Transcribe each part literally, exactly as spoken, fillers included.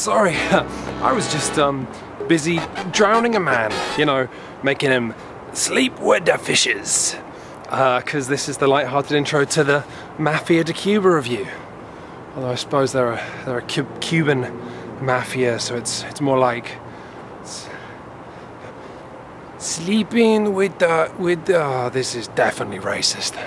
Sorry, I was just um busy drowning a man, you know, making him sleep with the fishes. Uh, cause this is the light-hearted intro to the Mafia de Cuba review. Although I suppose they're a, they're a cu Cuban mafia, so it's it's more like it's sleeping with the with the, oh, this is definitely racist.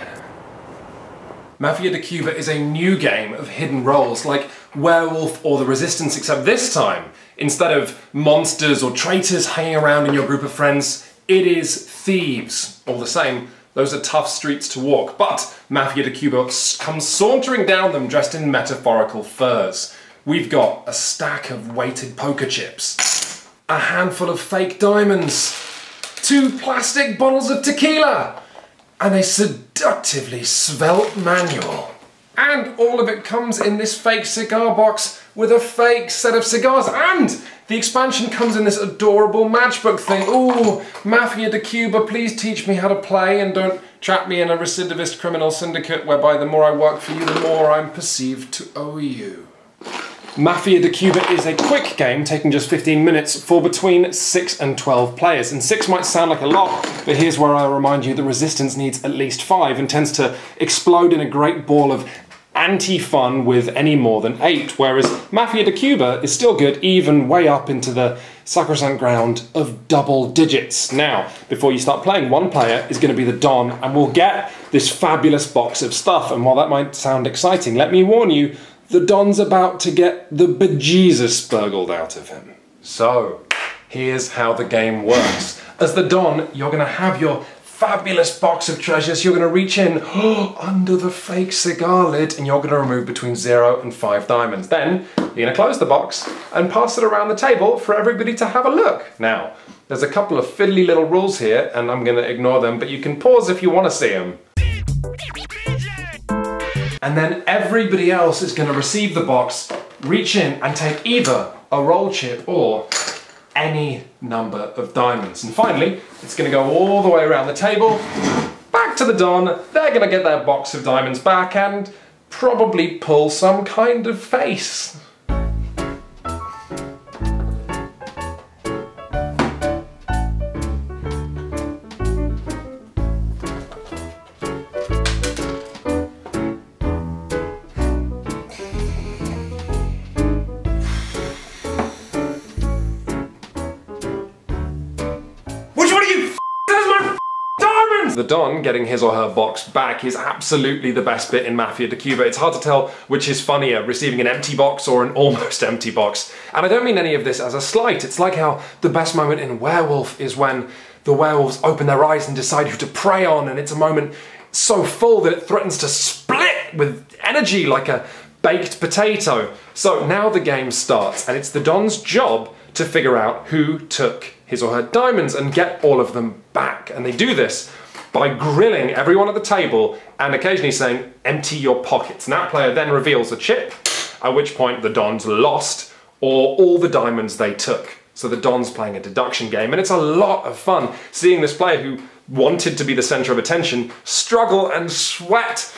Mafia de Cuba is a new game of hidden roles like Werewolf or the Resistance, except this time, instead of monsters or traitors hanging around in your group of friends, it is thieves. All the same, those are tough streets to walk, but Mafia de Cuba comes sauntering down them dressed in metaphorical furs. We've got a stack of weighted poker chips, a handful of fake diamonds, two plastic bottles of tequila, and a seductively svelte manual. And all of it comes in this fake cigar box with a fake set of cigars, and the expansion comes in this adorable matchbook thing. Ooh, Mafia de Cuba, please teach me how to play and don't trap me in a recidivist criminal syndicate whereby the more I work for you, the more I'm perceived to owe you. Mafia de Cuba is a quick game taking just fifteen minutes for between six and twelve players, and six might sound like a lot, but here's where I remind you the Resistance needs at least five and tends to explode in a great ball of anti-fun with any more than eight, whereas Mafia de Cuba is still good even way up into the sacrosanct ground of double digits. Now, before you start playing, one player is going to be the Don and will get this fabulous box of stuff, and while that might sound exciting, let me warn you, the Don's about to get the bejesus burgled out of him. So, here's how the game works. As the Don, you're going to have your fabulous box of treasures. You're going to reach in under the fake cigar lid and you're going to remove between zero and five diamonds. Then, you're going to close the box and pass it around the table for everybody to have a look. Now, there's a couple of fiddly little rules here and I'm going to ignore them, but you can pause if you want to see them. And then everybody else is going to receive the box, reach in and take either a roll chip or any number of diamonds. And finally, it's going to go all the way around the table, back to the Don, they're going to get their box of diamonds back and probably pull some kind of face. The Don getting his or her box back is absolutely the best bit in Mafia de Cuba. It's hard to tell which is funnier, receiving an empty box or an almost empty box. And I don't mean any of this as a slight. It's like how the best moment in Werewolf is when the werewolves open their eyes and decide who to prey on, and it's a moment so full that it threatens to split with energy like a baked potato. So now the game starts, and it's the Don's job to figure out who took his or her diamonds and get all of them back. And they do this by grilling everyone at the table and occasionally saying, empty your pockets. And that player then reveals a chip, at which point the Don's lost, or all the diamonds they took. So the Don's playing a deduction game, and it's a lot of fun seeing this player who wanted to be the center of attention struggle and sweat.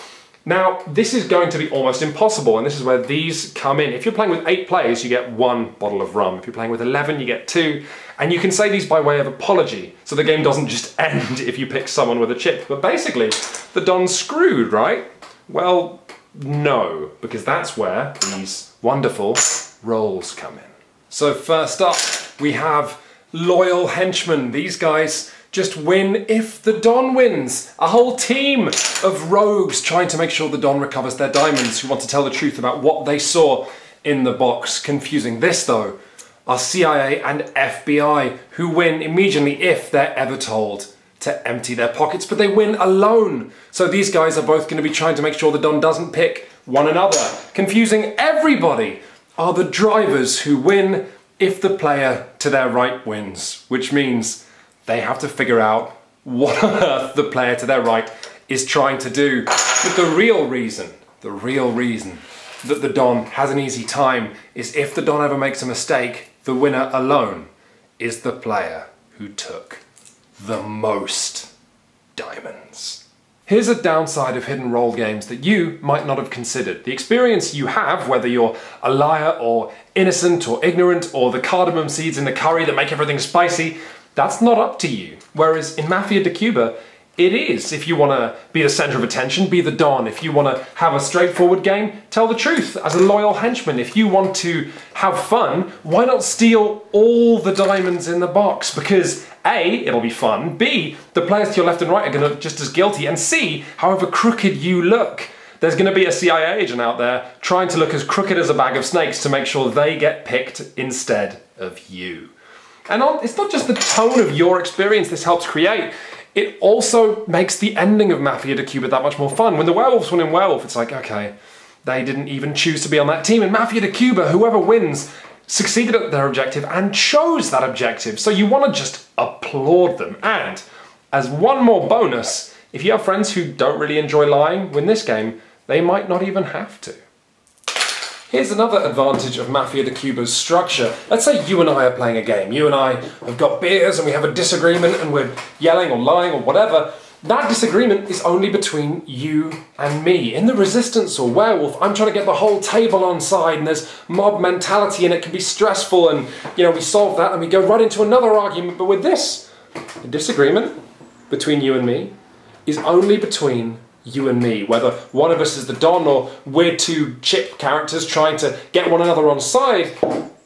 Now, this is going to be almost impossible, and this is where these come in. If you're playing with eight players, you get one bottle of rum. If you're playing with eleven, you get two. And you can say these by way of apology, so the game doesn't just end if you pick someone with a chip. But basically, the Don's screwed, right? Well, no, because that's where these wonderful rolls come in. So first up, we have loyal henchmen. These guys just win if the Don wins. A whole team of rogues trying to make sure the Don recovers their diamonds, who want to tell the truth about what they saw in the box. Confusing this, though, are C I A and F B I, who win immediately if they're ever told to empty their pockets, but they win alone. So these guys are both going to be trying to make sure the Don doesn't pick one another. Confusing everybody are the drivers, who win if the player to their right wins, which means they have to figure out what on earth the player to their right is trying to do. But the real reason, the real reason that the Don has an easy time is if the Don ever makes a mistake, the winner alone is the player who took the most diamonds. Here's a downside of hidden role games that you might not have considered. The experience you have, whether you're a liar or innocent or ignorant or the cardamom seeds in the curry that make everything spicy, that's not up to you. Whereas in Mafia de Cuba, it is. If you want to be the center of attention, be the Don. If you want to have a straightforward game, tell the truth as a loyal henchman. If you want to have fun, why not steal all the diamonds in the box? Because A, it'll be fun, B, the players to your left and right are going to look just as guilty, and C, however crooked you look, there's going to be a C I A agent out there trying to look as crooked as a bag of snakes to make sure they get picked instead of you. And on, it's not just the tone of your experience this helps create, it also makes the ending of Mafia de Cuba that much more fun. When the werewolves win in Werewolf, it's like, okay, they didn't even choose to be on that team. In Mafia de Cuba, whoever wins succeeded at their objective and chose that objective. So you want to just applaud them. And as one more bonus, if you have friends who don't really enjoy lying, win this game, they might not even have to. Here's another advantage of Mafia de Cuba's structure. Let's say you and I are playing a game. You and I have got beers and we have a disagreement and we're yelling or lying or whatever. That disagreement is only between you and me. In the Resistance or Werewolf, I'm trying to get the whole table on side and there's mob mentality and it can be stressful and, you know, we solve that and we go right into another argument. But with this, the disagreement between you and me is only between you and me. Whether one of us is the Don or we're two chip characters trying to get one another on side,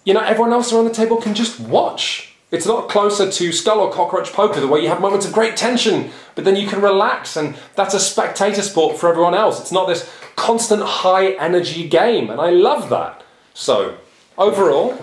you know, everyone else around the table can just watch. It's a lot closer to skull or cockroach poker, the way you have moments of great tension, but then you can relax, and that's a spectator sport for everyone else. It's not this constant high energy game, and I love that. So, overall,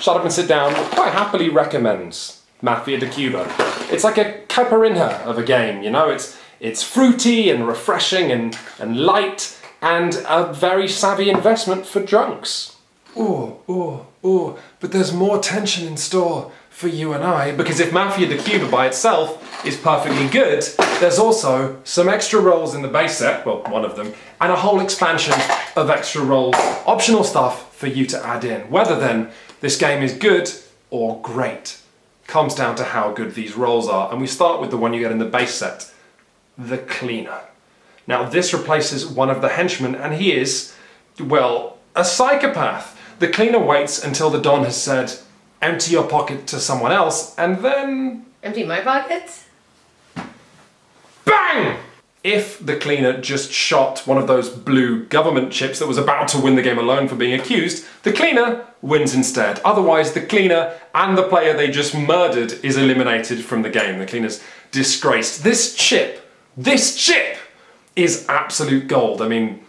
Shut Up and Sit Down quite happily recommends Mafia de Cuba. It's like a caipirinha of a game, you know? It's, it's fruity and refreshing and, and light, and a very savvy investment for drunks. Ooh, ooh, ooh, but there's more tension in store for you and I, because if Mafia de Cuba by itself is perfectly good, there's also some extra rolls in the base set, well, one of them, and a whole expansion of extra rolls, optional stuff for you to add in. Whether then this game is good or great comes down to how good these rolls are, and we start with the one you get in the base set, the Cleaner. Now this replaces one of the henchmen, and he is, well, a psychopath. The Cleaner waits until the Don has said, empty your pocket to someone else, and then... Empty my pockets? Bang! If the Cleaner just shot one of those blue government chips that was about to win the game alone for being accused, the Cleaner wins instead. Otherwise, the Cleaner and the player they just murdered is eliminated from the game. The Cleaner's disgraced. This chip, this chip is absolute gold. I mean,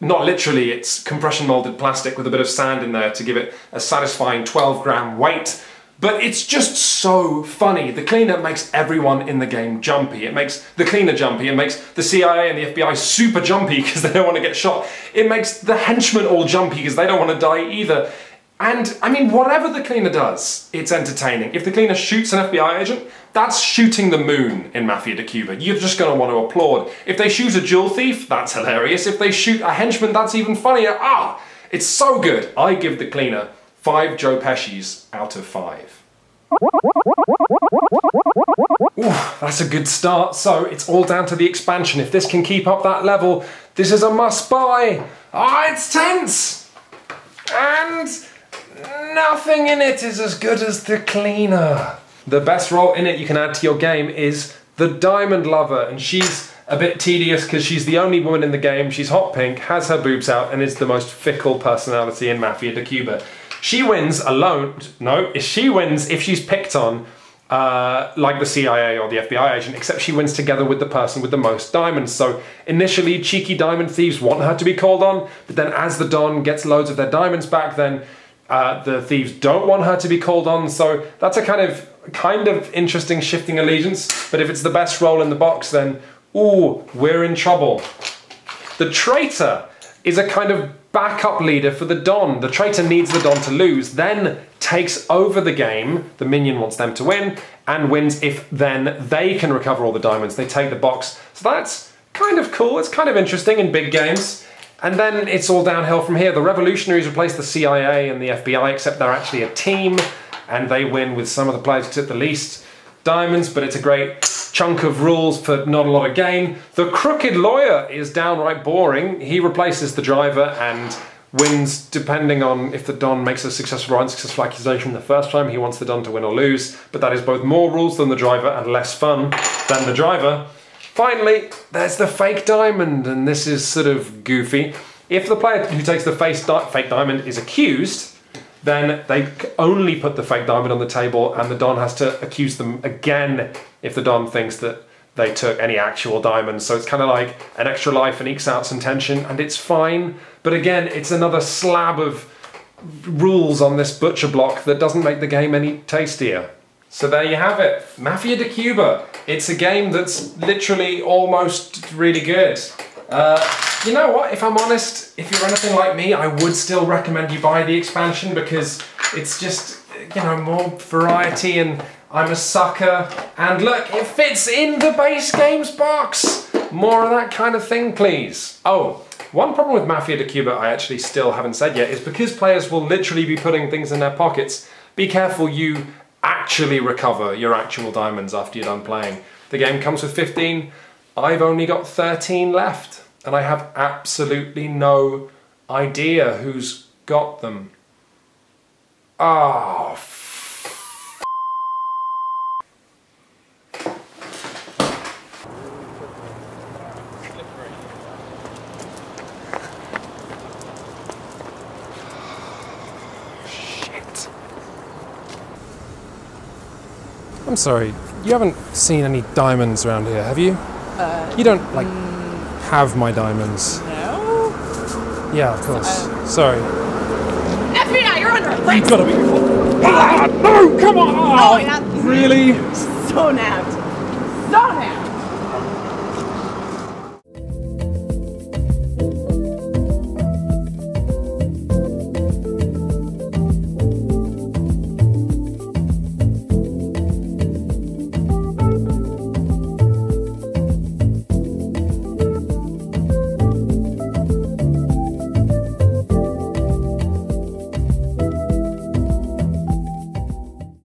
not literally, it's compression molded plastic with a bit of sand in there to give it a satisfying twelve gram weight. But it's just so funny. The Cleaner makes everyone in the game jumpy. It makes the Cleaner jumpy. It makes the C I A and the F B I super jumpy because they don't want to get shot. It makes the henchmen all jumpy because they don't want to die either. And, I mean, whatever the Cleaner does, it's entertaining. If the Cleaner shoots an F B I agent, that's shooting the moon in Mafia de Cuba. You're just going to want to applaud. If they shoot a jewel thief, that's hilarious. If they shoot a henchman, that's even funnier. Ah, it's so good. I give the Cleaner five Joe Peschis out of five. Ooh, that's a good start. So it's all down to the expansion. If this can keep up that level, this is a must buy. Ah, it's tense. And nothing in it is as good as the Cleaner. The best role in it you can add to your game is the Diamond Lover, and she's a bit tedious because she's the only woman in the game, she's hot pink, has her boobs out, and is the most fickle personality in Mafia de Cuba. She wins alone, no, she wins if she's picked on uh, like the C I A or the F B I agent, except she wins together with the person with the most diamonds. So initially cheeky diamond thieves want her to be called on, but then as the Don gets loads of their diamonds back, then uh, the thieves don't want her to be called on, so that's a kind of kind of interesting shifting allegiance. But if it's the best role in the box, then ooh, we're in trouble. The traitor is a kind of backup leader for the Don. The traitor needs the Don to lose, then takes over the game. The minion wants them to win, and wins if then they can recover all the diamonds. They take the box. So that's kind of cool. It's kind of interesting in big games. And then it's all downhill from here. The revolutionaries replace the C I A and the F B I, except they're actually a team, and they win with some of the players to the least diamonds, but it's a great chunk of rules for not a lot of gain. The crooked lawyer is downright boring. He replaces the driver and wins depending on if the Don makes a successful or unsuccessful accusation the first time. He wants the Don to win or lose, but that is both more rules than the driver and less fun than the driver. Finally, there's the fake diamond, and this is sort of goofy. If the player who takes the face di- fake diamond is accused, then they only put the fake diamond on the table and the Don has to accuse them again if the Don thinks that they took any actual diamonds. So it's kind of like an extra life and ekes out some tension, and it's fine. But again, it's another slab of rules on this butcher block that doesn't make the game any tastier. So there you have it, Mafia de Cuba. It's a game that's literally almost really good. Uh, you know what, if I'm honest, if you're anything like me, I would still recommend you buy the expansion because it's just, you know, more variety, and I'm a sucker. And look, it fits in the base games box! More of that kind of thing, please. Oh, one problem with Mafia de Cuba I actually still haven't said yet is because players will literally be putting things in their pockets, be careful you actually recover your actual diamonds after you're done playing. The game comes with fifteen, I've only got thirteen left, and I have absolutely no idea who's got them. Oh, f I'm sorry, you haven't seen any diamonds around here, have you? Uh, you don't, like, mm, have my diamonds. No? Yeah, of course. Uh, sorry. F B I, you're under arrest! You've got to be... Ah, no, come on! Oh, oh, really? So nabbed.